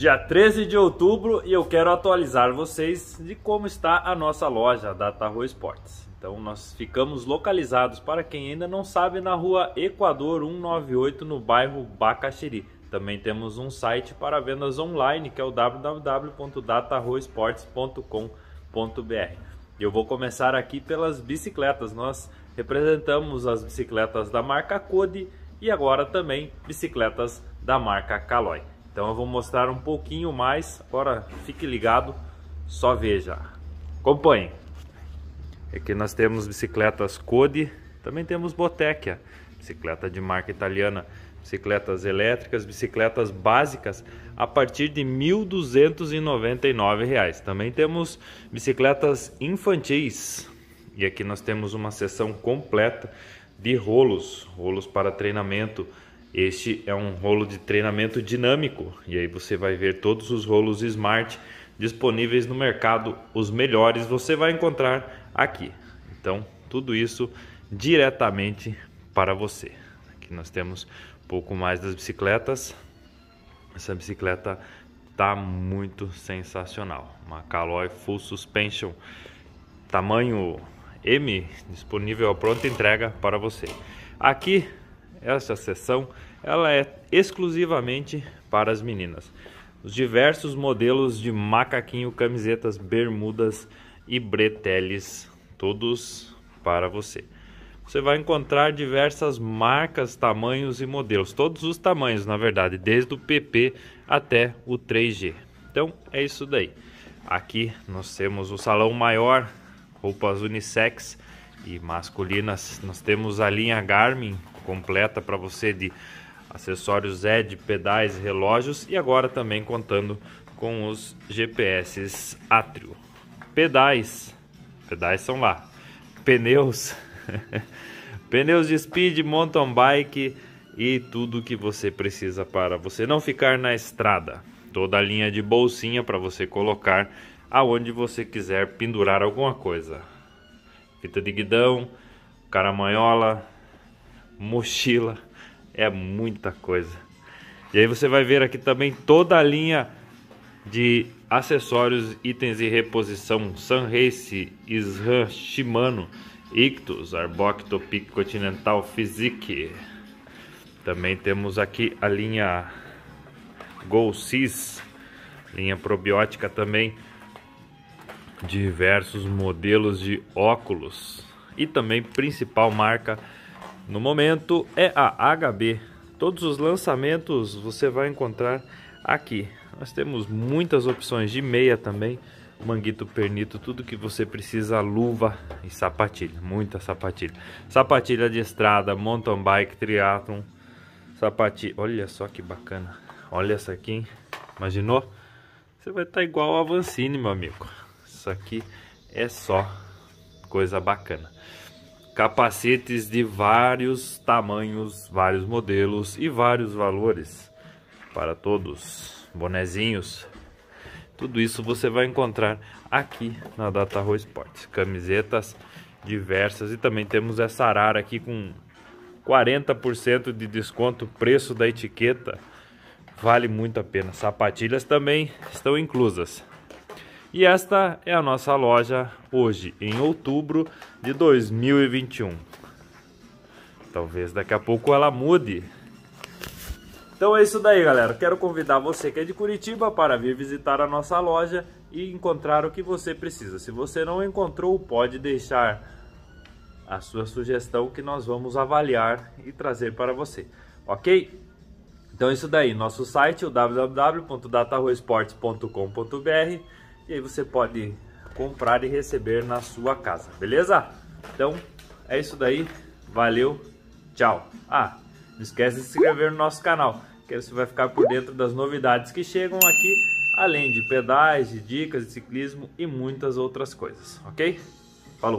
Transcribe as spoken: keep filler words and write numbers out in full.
dia treze de outubro, e eu quero atualizar vocês de como está a nossa loja da Atrio Esportes. Então nós ficamos localizados, para quem ainda não sabe, na rua Equador cento e noventa e oito, no bairro Bacacheri. Também temos um site para vendas online, que é o w w w ponto data rio esportes ponto com ponto b r. Eu vou começar aqui pelas bicicletas. Nós representamos as bicicletas da marca Kode e agora também bicicletas da marca Caloi. Então eu vou mostrar um pouquinho mais, agora fique ligado, só veja, acompanhe. Aqui nós temos bicicletas Kode, também temos Botecchia, bicicleta de marca italiana, bicicletas elétricas, bicicletas básicas a partir de mil duzentos e noventa e nove reais. Também temos bicicletas infantis, e aqui nós temos uma seção completa de rolos, rolos para treinamento. Este é um rolo de treinamento dinâmico, e aí você vai ver todos os rolos Smart disponíveis no mercado, os melhores você vai encontrar aqui. Então tudo isso diretamente para você. Aqui nós temos um pouco mais das bicicletas. Essa bicicleta tá muito sensacional, uma Caloi Full Suspension tamanho M, disponível à pronta entrega para você. Aqui essa seção ela é exclusivamente para as meninas. Os diversos modelos de macaquinho, camisetas, bermudas e breteles, todos para você. Você vai encontrar diversas marcas, tamanhos e modelos, todos os tamanhos na verdade, desde o P P até o três G. Então é isso daí. Aqui nós temos o salão maior, roupas unissex e masculinas. Nós temos a linha Garmin completa para você, de acessórios E D, pedais, relógios, e agora também contando com os G P S Atrio. Pedais, pedais são lá. Pneus, pneus de speed, mountain bike e tudo que você precisa para você não ficar na estrada. Toda a linha de bolsinha para você colocar aonde você quiser pendurar alguma coisa. Fita de guidão, caramanhola, mochila, é muita coisa. E aí você vai ver aqui também toda a linha de acessórios, itens e reposição: Sunrace, Ishram, Shimano, Ictus, Arbocto, Pic, Continental, Physique. Também temos aqui a linha Golsis, linha probiótica também. Diversos modelos de óculos, e também principal marca no momento é a H B. Todos os lançamentos você vai encontrar aqui. Nós temos muitas opções de meia também, manguito, pernito, tudo que você precisa, luva e sapatilha, muita sapatilha. Sapatilha de estrada, mountain bike, triathlon, sapatilha. Olha só que bacana, olha essa aqui, hein? Imaginou? Você vai estar igual a Avancini, meu amigo. Isso aqui é só coisa bacana. Capacetes de vários tamanhos, vários modelos e vários valores para todos. Bonezinhos, tudo isso você vai encontrar aqui na Atrio Esportes. Camisetas diversas, e também temos essa arara aqui com quarenta por cento de desconto, preço da etiqueta, vale muito a pena. Sapatilhas também estão inclusas. E esta é a nossa loja hoje, em outubro de dois mil e vinte e um. Talvez daqui a pouco ela mude. Então é isso daí, galera. Quero convidar você que é de Curitiba para vir visitar a nossa loja e encontrar o que você precisa. Se você não encontrou, pode deixar a sua sugestão que nós vamos avaliar e trazer para você, ok? Então é isso daí. Nosso site é o w w w ponto data rio esportes ponto com ponto b r. E aí você pode comprar e receber na sua casa, beleza? Então é isso daí, valeu, tchau! Ah, não esquece de se inscrever no nosso canal, que aí você vai ficar por dentro das novidades que chegam aqui, além de pedais, de dicas de ciclismo e muitas outras coisas, ok? Falou!